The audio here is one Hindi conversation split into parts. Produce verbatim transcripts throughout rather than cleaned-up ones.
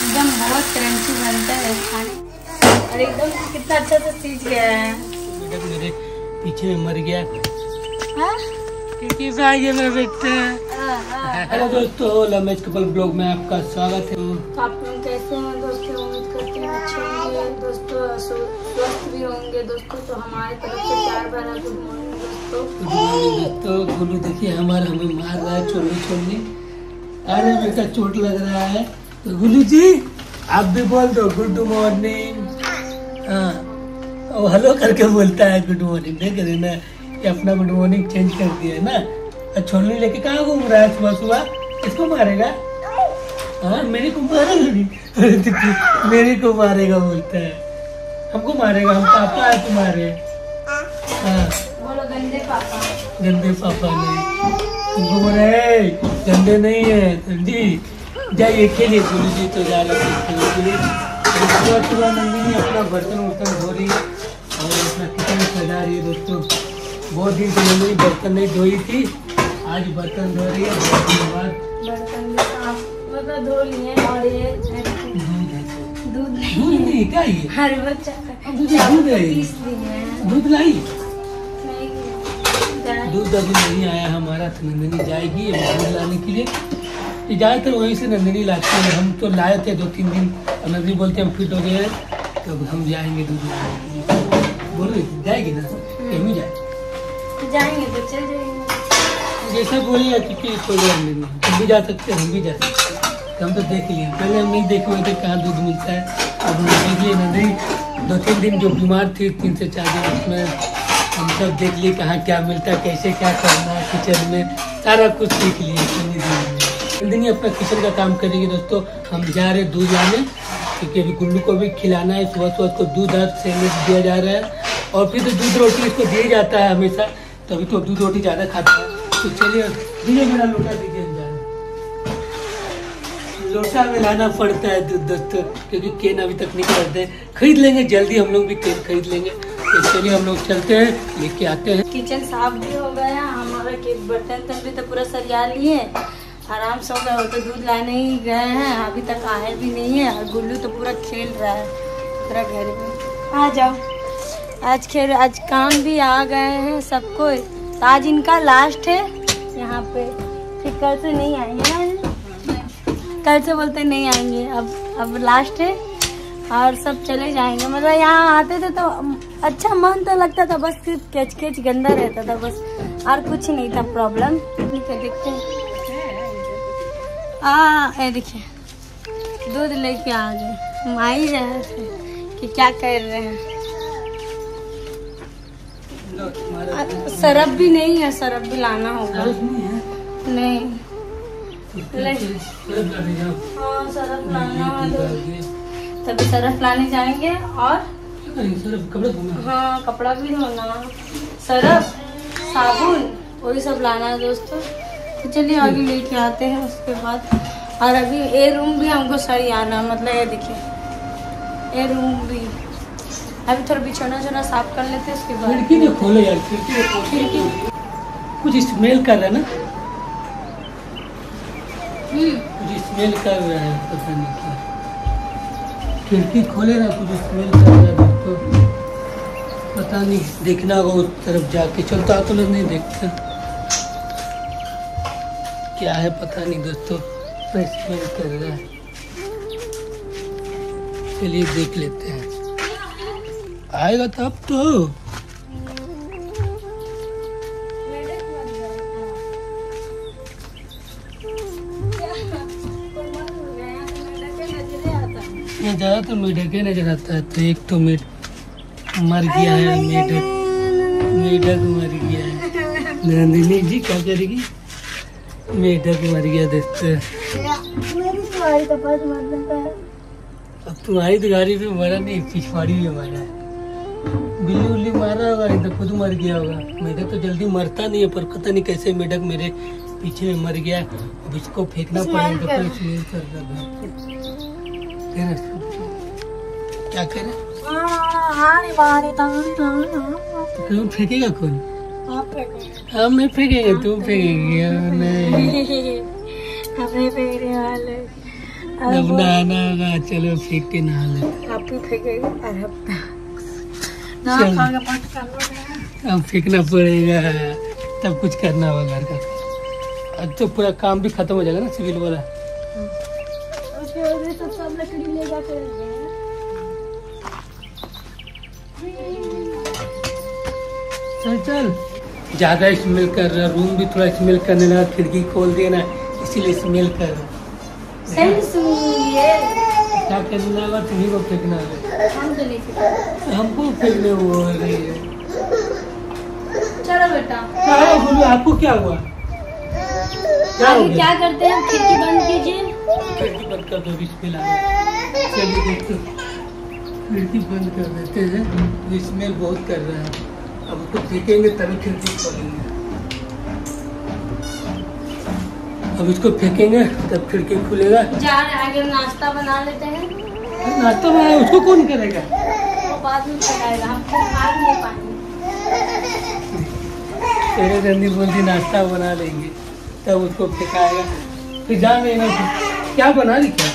एकदम बहुत क्रंची बनता है खाने, और एकदम कितना अच्छा से सीज गया है। मेरे पीछे में मर गया क्योंकि आगे में बैठते हैं। हेलो दोस्तों, लव मैरिज कपल ब्लॉग में आपका स्वागत है। आप लोग कैसे हैं दोस्तों? उम्मीद करते हैं अच्छे होंगे दोस्तों, स्वस्थ भी होंगे दोस्तों। तो हमारे तरफ से प्यार भरा गुड मॉर्निंग दोस्तों। गुड मॉर्निंग दोस्तों। गुल्लू देखिए हमारा हमें मार रहा है छोड़ने छोड़ने। अरे बेटा चोट लग रहा है। तो गुल्लू जी आप भी बोल दो गुड मॉर्निंग। हाँ, हेलो करके बोलता है गुड मॉर्निंग। नहीं करे ना, ये अपना गुड मॉर्निंग चेंज कर दिया है ना। छोड़ने लेके कहाँ घूम रहा है सुबह सुबह? इसको मारेगा? हाँ मेरे को मारेगा, मेरे को मारेगा बोलता है। हमको मारेगा, हम पापा है तुम्हारे। हाँ बोलो गंदे पापा। गंदे पापा नहीं, तुमको बोले गंदे नहीं है समझी। जाइए खेलिए गुरु जी। तो जा रहे खेलने के लिए। सुबह सुबह नंदिनी अपना बर्तन वर्तन धो रही है और अपना किचन सजा रही है दोस्तों। बहुत दिन से नंदिनी बर्तन नहीं धोई थी, आज बर्तन धो रही है। बहुत दिन बाद बर्तन मतलब धो लिए। और ये दूध दूध नहीं क्या ये हर बच्चा दूध है। दूध लाई? दूध अभी नहीं आया हमारा, तो नंदिनी जाएगी दूध लाने के लिए। ज़्यादातर वहीं से नंदिनी लाती है। हम तो लाए थे दो तीन दिन, और नंदिनी बोलते हम फिट हो गए हैं तो हम जाएंगे दूध लाने के लिए। बोलो जाएगी ना? कहीं जाए जाएंगे तो चल जाएंगे जैसा बोलेगा, क्योंकि कोई बात नहीं। हम भी जा सकते हैं, हम भी जा सकते हैं। हम तो देख लिए, पहले हम नहीं देखे हुए थे कहाँ दूध मिलता है। अब देखिए नंदिनी दो तीन दिन जो बीमार थी, तीन से चार दिन, उसमें हम सब देख लिए कहाँ क्या मिलता है, कैसे क्या करना है किचन में, सारा कुछ सीख लिए। नंदिनी अपना किचन का काम करेगी दोस्तों। हम जा रहे दूध लाने क्योंकि अभी गुल्लू को भी खिलाना है। सुबह सुबह को दूध और सैंडविच दिया जा रहा है, और फिर तो दूध रोटी इसको दिया जाता है हमेशा। तो अभी तो दूध रोटी ज़्यादा खाता है। तो चलिए धीरे मेरा लोटा दीजिए। लोटा में लाना पड़ता है दूध दोस्तों, क्योंकि केन अभी तक नहीं करते हैं। खरीद लेंगे जल्दी, हम लोग भी केन खरीद लेंगे। तो चलिए हम लोग चलते हैं, लेके आते हैं। किचन साफ भी हो गया हमारा, के बर्तन तक भी तो पूरा सरिया लिए, आराम से हो गया। तो दूध लाने ही गए हैं, अभी तक आए भी नहीं है। और गुल्लू तो पूरा खेल रहा है पूरा घर में। आ जाओ आज खेल। आज काम भी आ गए हैं सबको। तो आज इनका लास्ट है यहाँ पे, फिर कल से नहीं आएंगे। कल से बोलते नहीं आएंगे, अब अब लास्ट है और सब चले जाएंगे। मतलब यहाँ आते थे तो अच्छा मन तो लगता था, बस सिर्फ केच केच गंदा रहता था बस, और कुछ नहीं था प्रॉब्लम। देखते हैं। आ देखिए दूध लेके आ गए। हम आई रहे थे कि क्या कर रहे हैं। सरफ भी नहीं है, सरफ भी लाना होगा। नहीं हाँ सरफ लाना होगा, तभी सरफ लाने जाएंगे। और हाँ कपड़ा भी धोना, सरफ साबुन वही सब लाना है दोस्तों। चलिए आगे लेके आते हैं उसके बाद। और अभी ए रूम भी हमको सही आना, मतलब ये देखिए ए रूम भी। अभी थोड़ा बिछौना छोना साफ कर लेते हैं उसके बाद। खिड़की तो खोलो यार, खिड़की कुछ स्मेल कर रहा है ना। कुछ स्मेल कर रहा है, पता नहीं क्या। खिड़की खोले ना, कुछ स्मेल कर रहा है तो पता नहीं। देखना होगा उस तरफ जाके। चलता तो नहीं देखता क्या है, पता नहीं दोस्तों स्मेल कर रहा है। चलिए देख लेते हैं, आएगा तब तो। ज्यादा तो मेढक ही नजर आता है। तो एक तो मेढ मर गया है, मेढक मेढक मर गया है। नंदिनी जी क्या करेगी? मेढक मर गया देखते। अब तुम्हारी तो गाड़ी पे मरा नहीं, पिछवाड़ी में मरा है। बिल्ली उल्ली मारा होगा, नहीं तो खुद मर गया होगा। मेढक तो जल्दी मरता नहीं है, पर पता नहीं कैसे मेढक मेरे पीछे में मर गया। अब इसको फेंकना पड़ेगा। क्या करे? क्यों फेंकेगा? कौन? आप फेंकेंगे? हम नहीं फेंकेंगे, तुम फेंकेगी। नहीं अभी मेरे वाले अब नहाना होगा। चलो फेंक के नहा लेते। आप भी फेंकेगा और अब ना खाना बंद कर लोगे। अब फेंकना पड़ेगा तब कुछ करना होगा घर का। अब तो पूरा काम भी खत्म हो जाएगा ना सिविल वाला। तो सब लकड़ी ले जाकर चल चल। ज़्यादा स्मेल कर रहा, रूम भी थोड़ा स्मेल करने लगा। खिड़की खोल देना, इसीलिए स्मेल कर रहा। क्या करना होगा? तुम्हें को फेंकना होगा, हमको फेंकने वो है। चलो बेटा। बोलो आपको क्या हुआ? क्या, क्या करते हैं? खिड़की बंद कीजिए। खिड़की बंद कर दो, स्मेल आ रहा। चलिए खिड़की बंद कर देते हैं, स्मेल बहुत कर रहा है। अब उसको फेंकेंगे तभी खिड़की खोलेंगे। अब इसको फेंकेंगे तब खिड़की खुलेगा। आगे नाश्ता बना लेते हैं। नाश्ता बनाए उसको कौन करेगा? वो बाद में खाएगा। हम खा नहीं पाएंगे। तेरे जल्दी बोलती नाश्ता बना लेंगे तब उसको फेंकाएगा। फिर जान लेना क्या बना रही। क्या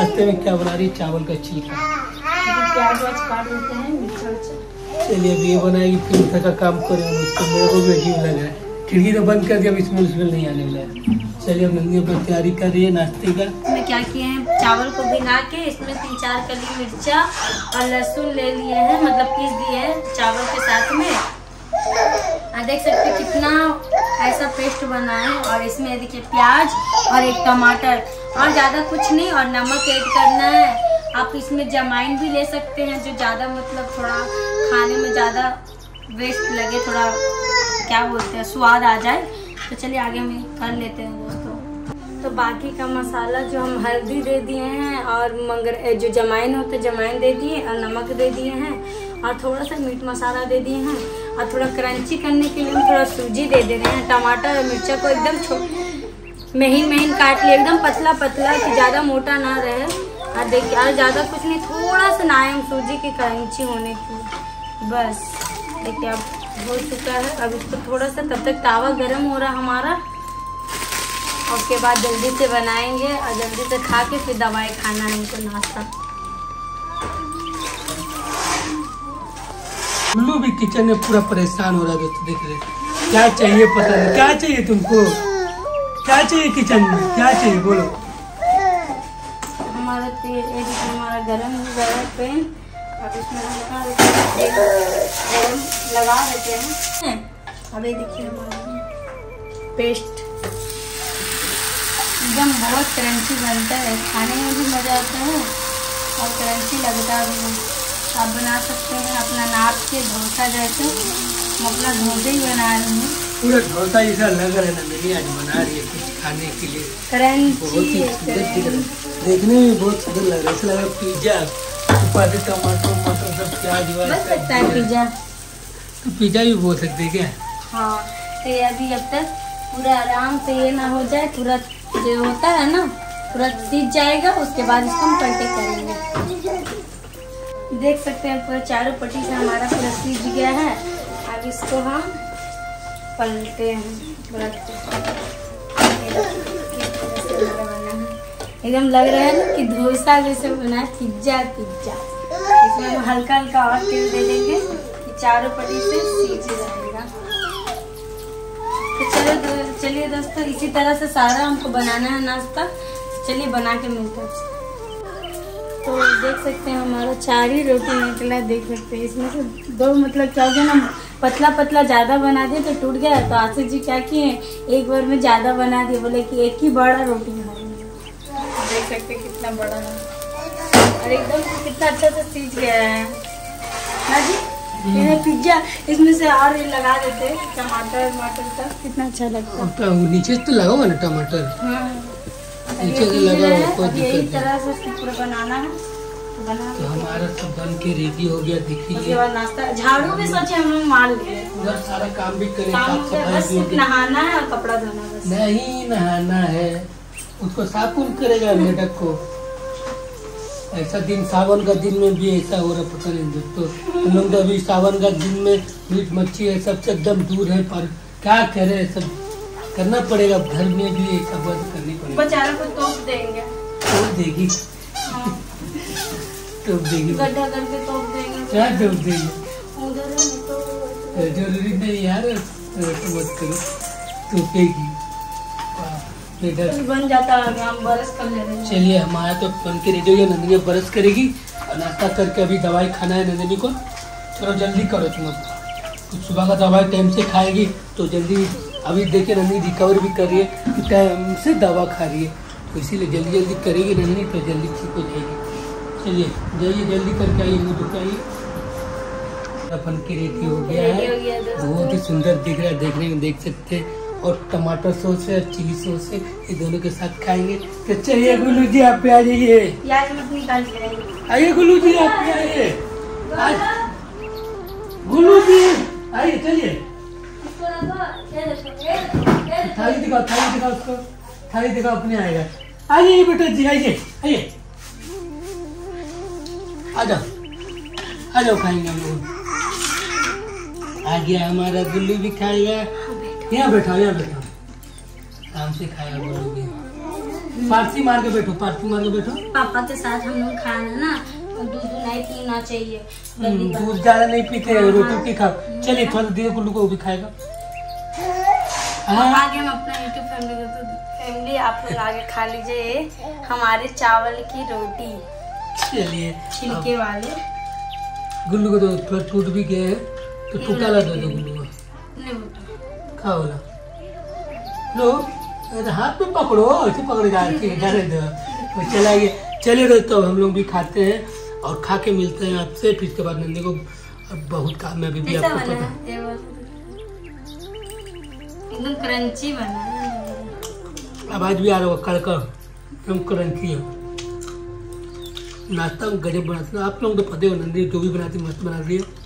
नाश्ते में क्या बना रही? चावल का छिलका। प्याज व्याज काट लेते हैं। चलिए अभी ये बनाएगी फिर उठा का काम करेंगे। उसको मेरे को भी अजीब लग रहा है। खिड़की तो बंद कर दिया, अब इसमें उसमें नहीं आने वाला है। चलिए अब नंदनी अपनी तैयारी कर रही है नाश्ते का। इसमें क्या किए हैं? चावल को भिगा के इसमें तीन चार कली मिर्चा और लहसुन ले लिए हैं, मतलब पीस दिए हैं चावल के साथ में। आप देख सकते कितना ऐसा पेस्ट बना है। और इसमें देखिए प्याज और एक टमाटर और ज़्यादा कुछ नहीं, और नमक ऐड करना है। आप इसमें जमाइन भी ले सकते हैं, जो ज़्यादा मतलब थोड़ा खाने में ज़्यादा वेस्ट लगे, थोड़ा क्या बोलते हैं स्वाद आ जाए। तो चलिए आगे हम कर लेते हैं दोस्तों। तो बाकी का मसाला जो हम हल्दी दे दिए हैं और मंगर जो जमाइन होता है जमाइन दे दिए और नमक दे दिए हैं और थोड़ा सा मीट मसाला दे दिए हैं। और थोड़ा क्रंची करने के लिए हम थोड़ा सूजी दे दे रहे हैं। टमाटर और मिर्चा को एकदम छो महीन महीन काट लिए, एकदम पतला पतला कि ज़्यादा मोटा ना रहे। और देखिए और ज़्यादा कुछ नहीं, थोड़ा सा नायम सूजी की क्रंची होने की बस। देखिए अब हो चुका है। अब इसको थोड़ा सा तब तक तावा गर्म हो रहा हमारा। उसके बाद जल्दी से बनाएंगे और जल्दी से खा के फिर दवाई खाना है इनको नाश्ता। उल्लू भी किचन में पूरा परेशान हो रहा है दोस्तों, देख रहे। क्या चाहिए पता नहीं, क्या चाहिए तुमको? क्या चाहिए किचन में? क्या चाहिए बोलो? हमारा तेल हमारा गर्म हो गया पेन। अब इसमें लगा लगा देते हैं। अब ये देखिए हमारा पेस्ट एकदम बहुत क्रंची बनता है, खाने में भी मज़ा आता है और क्रंची लगता भी है। आप बना सकते हैं अपना नाप के डोसा जैसे। हम अपना डोसा ही बना रहे हैं, पूरा डोसा जैसा लग रहा है। नंदनी आज बना रही है कुछ खाने के लिए क्रंची, देखने में बहुत सुंदर लग रहा है। ऐसा लग रहा है पिज्जा, टमाटर मटर सब प्याज वाज। पिज्जा तो पिज्जा भी बोल सकते हैं क्या? हाँ। तो अभी जब तक पूरा आराम से ये ना हो जाए, पूरा जो होता है ना पूरा सीज जाएगा, उसके बाद इसको हम पलटे करेंगे। देख सकते हैं पूरा चारों पट्टी से हमारा पूरा सीज गया है। अब इसको हम पलटे हैं पूरा। एकदम लग रहा है ना कि डोसा जैसे बना है, पिज्जा पिज्जा। इसमें हम हल्का हल्का और तेल दे देंगे कि चारों पट्टी से सीज जाएगा। तो चलो दो, चलिए दोस्तों इसी तरह से सारा हमको बनाना है नाश्ता। चलिए बना के मिलते हैं। तो देख सकते हैं हमारा चार ही रोटी निकला। देख सकते हैं इसमें से दो मतलब क्या हो गया ना, पतला पतला ज़्यादा बना दिया तो टूट गया। तो आशीष जी क्या किए एक बार में ज़्यादा बना दिए, बोले कि एक ही बड़ा रोटी है। देख सकते कितना बड़ा है और एकदम कितना अच्छा से सीज गया है ना जी। ये पिज्जा इसमें से और लगा देते हैं टमाटर टमाटर का, कितना अच्छा लगता है। नीचे तो लगाओ ना टमाटर। हाँ। नीचे से लगाओ, कोई दिक्कत नहीं। इस तरह से पूरा बनाना है। बना तो हमारा सब बन के रेडी हो गया। देखिए उसके बाद नाश्ता, झाड़ू भी सोचे हम लोग मार लिए, उधर सारा काम भी करेंगे। नहाना है और कपड़ा धोना। नहीं नहाना है, उसको साफ कौन करेगा मेढक को? ऐसा दिन सावन का दिन में भी ऐसा हो रहा पता नहीं दोस्तों। हम लोग तो अभी सावन का दिन में मीट मच्छी है सबसे एकदम दूर है, पर क्या करे सब करना पड़ेगा, घर में भी एक आवाज करनी पड़ेगी। बेचारा को तोप देंगे, तोप देगी तोप देगी गड्ढा करके तोप देंगे, क्या तोप देगी, जरूरी नहीं यार मत करो, तोपेगी बन जाता है। हम बरस कर ले रहे हैं, चलिए हमारा तो बन के रेडी हो गया। नंदिनी बरस करेगी और नाश्ता करके अभी दवाई खाना है नंदिनी को, थोड़ा जल्दी करो तुम लोग, सुबह का दवाई टाइम से खाएगी तो जल्दी। अभी देखिए नंदिनी रिकवर भी कर रही है कि टाइम से दवा खा रही है, तो इसीलिए जल्दी जल्दी करेगी नंदिनी तो जल्दी ठीक हो जाएगी। चलिए जाइए जल्दी करके आइए, मुझे बताइए। बन के रेडी हो गया है, बहुत ही सुंदर दिख रहा है, देखने में देख सकते। और टमाटर सॉस है, चिली सॉस है, ये दोनों के साथ खाएंगे। तो चलिए गुल्लू जी आप पे आ जाइए, आइए गुल्लू जी आप पे आइए, गुल्लू जी आइए, चलिए थाली दिखाओ, थाली दिखाओ उसको, थाली दिखाओ अपने आएगा। आइए बेटा जी, आइए आइए, आ जाओ आ जाओ, खाएंगे हम लोग। आ गया हमारा गुल्लू भी खाएगा, यहाँ बैठा यहाँ बैठा, काम से खाया बोलोगे, पार्टी मार के बैठो, पार्टी मार के बैठो। पापा के साथ हम लोग खाना ना, दूध नहीं पीना चाहिए, दूध ज्यादा नहीं पीते, रोटी के खाओ। चलिए थोड़ा देर गुल्लू को भी खाएगा, आगे हम अपना यूट्यूब फैमिली फैमिली आप लोग आगे खा लीजिए हमारे चावल की रोटी, चलिए छिलके वाले। गुल्लू को तो थोड़ा टूट भी गए तो टूटा ला दो गुल्लू को, खाओ ना लो, हाथ में पकड़ो, ऐसे पकड़ जाए चला गया। चलिए दोस्तों हम लोग भी खाते हैं और खा के मिलते हैं आपसे फिर, इसके बाद नंदी को बहुत काम में अभी भी आपको पता है। एकदम क्रंची बना आवाज भी आ रहा होगा, कड़कड़ एकदम क्रंची है। नाश्ता गजब बनाते आप लोग तो पते हो, नंदी जो भी बनाती मस्त बना रही है।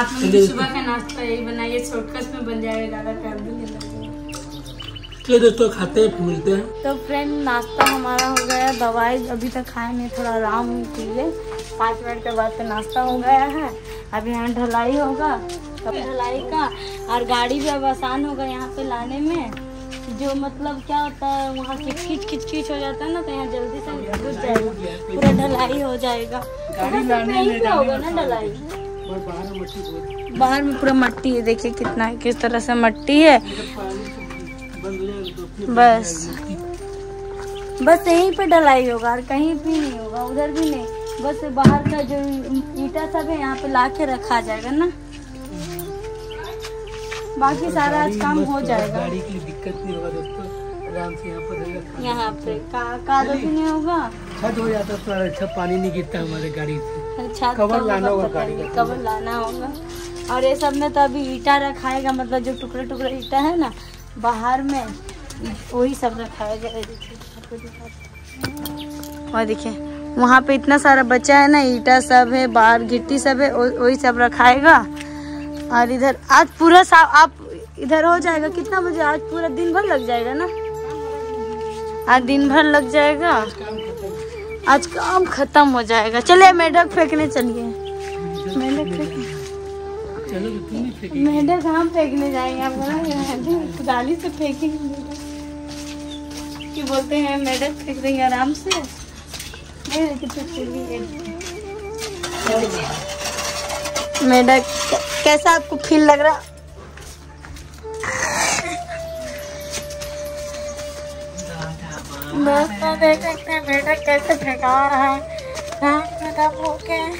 आप लोग सुबह का नाश्ता यही बनाइए, शॉर्टकट में बन जाएगा, ज़्यादा टाइम भी नहीं लगेगा। चलिए दोस्तों खाते हैं फिर मिलते हैं। तो फ्रेंड नाश्ता हमारा हो गया, दवाई अभी तक खाए नहीं, थोड़ा आराम कीजिए, पाँच मिनट के बाद तो नाश्ता हो गया है। अभी यहाँ ढलाई होगा, ढलाई का और गाड़ी भी अब आसान होगा यहाँ पे लाने में, जो मतलब क्या होता है वहाँ खिचखिच खिचखिच हो जाता है ना, तो यहाँ जल्दी से घुस जाएगा, पूरा ढलाई हो जाएगा। होगा ना ढलाई बाहर में, बाहर में पूरा मट्टी है, देखिए कितना किस तरह से मट्टी है। बस बस यहीं पे ढलाई होगा और कहीं भी नहीं होगा, उधर भी नहीं, बस बाहर का जो ईटा सब है यहाँ पे ला के रखा जाएगा ना, बाकी सारा आज काम हो जाएगा। गाड़ी की दिक्कत नहीं होगा दोस्तों, आराम से यहाँ पर, यहाँ पे कादो भी नहीं होगा, छत हो जाता थोड़ा अच्छा, पानी नहीं गिरता हमारे गाड़ी से, कवर लाना होगा, गाड़ी कवर लाना होगा। और ये सब में तो अभी ईटा रखाएगा, मतलब जो टुकड़े टुकड़े ईटा है ना बाहर में, वही सब रखाएगा। और देखिए वहाँ पे इतना सारा बचा है ना, ईटा सब है, बाहर गिट्टी सब है, वही सब रखाएगा। और इधर आज पूरा साफ आप इधर हो जाएगा, कितना बजे आज पूरा दिन भर लग जाएगा ना, आज दिन भर लग जाएगा, आज काम खत्म हो जाएगा। चलिए मेढक फेंकने चलिए, मेढक फेंक मेढक हम फेंकने जाएंगे, आप बोला गाली से फेंकेंगे कि बोलते हैं मेढक फेंक देंगे आराम से, नहीं मेढक। कैसा आपको फील लग रहा, दोस्तों देख सकते हैं मेढक कैसे फेंका रहा है, मेरा ऊपर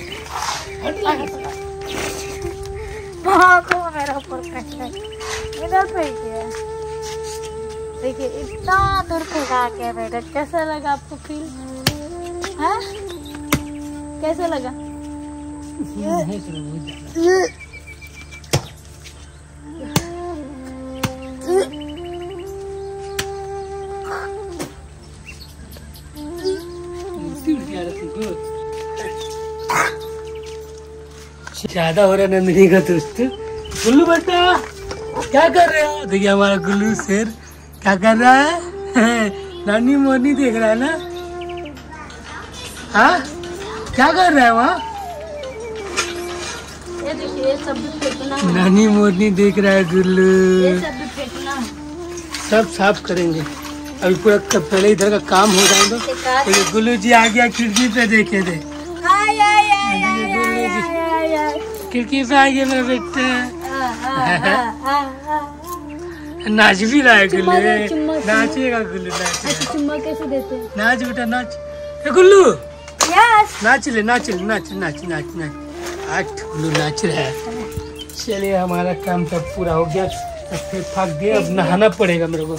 इधर फेंक दिया, देखिए इतना दूर फेंका के मेढक। कैसा लगा आपको फील, हाँ कैसा लगा, ज्यादा हो रहा है नंदिनी का दोस्त। गुल्लू बेटा क्या कर रहे हो, देखिए हमारा गुल्लू शेर क्या कर रहा है, नानी मोनी देख रहा है ना, हाँ क्या कर रहा है वहाँ, नानी मोनी देख रहा है गुल्लू, सब साफ करेंगे। अभी पूरा पहले इधर का काम हो जाएगा। तो गुल्लू जी आ गया खिड़की पे, देखे थे खिड़की पे आ गया मेरा बेटा। नाच भी रहा है गुल्लू, नाचेगा गुल्लू, नाच नाच बेटा नाच। गुल्लू नाच ले नाच ले नाच नाच नाच नाच। आठ गुल्लू नाच रहा है। चलिए हमारा काम सब पूरा हो गया। फिर फाक दिया, अब नहाना पड़ेगा मेरे को।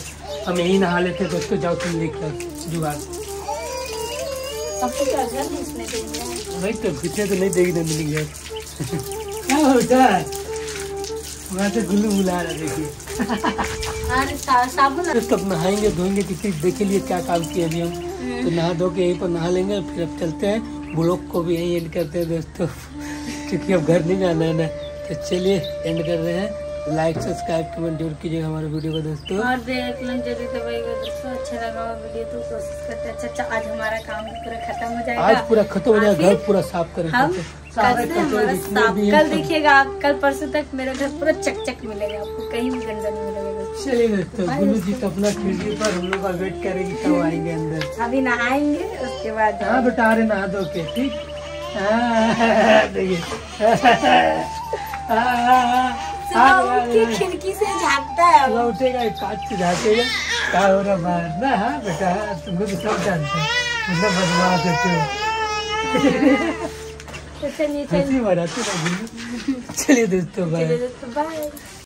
हम यही नहा लेते हैं दोस्तों। जाओ तुम लेकर जुगाड़। भाई तो घुटने तो नहीं देगी ना मिली यार। क्या होता है वहाँ से गुल्लू बुला रहा देखिए। तब नहाएंगे धोएंगे किसी देखे लिए क्या काम किए अभी हम। तो नहा धो के यहीं पर नहा लेंगे। फिर अब चलते हैं, ब्लॉग को भी यहीं एंड करते हैं दोस्तों, क्योंकि अब घर नहीं जाना है ना। तो चलिए एंड कर रहे हैं। लाइक सब्सक्राइब कमेंट जरूर कीजिएगा हमारे वीडियो को दोस्तों। और दोस्तों अच्छा लगा हुआ वीडियो तो कोशिश करते हैं। अच्छा अच्छा आज हमारा काम पूरा खत्म हो जाएगा, आज पूरा खत्म हो जाएगा, घर पूरा साफ करेंगे। कल देखिएगा आप, कल परसों तक मेरा घर पूरा चकचक मिलेगा आपको, कहीं भी गंदा नहीं मिलेगा। चलिए दोस्तों गुल्लू जी तो अपना खिड़की पर हम लोग का वेट करेंगे, कब आएंगे अंदर। अभी नहाएंगे उसके बाद। हाँ बेटा अरे नहा दो के ठीक। देखिए खिड़की से झाँकता है, उठेगा कांच से झाँकेगा। क्या हो रहा बाहर ना। हाँ बेटा तुमको तो सब जानते हैं, मतलब बदलाव देते हो। चलिए दोस्तों बाय।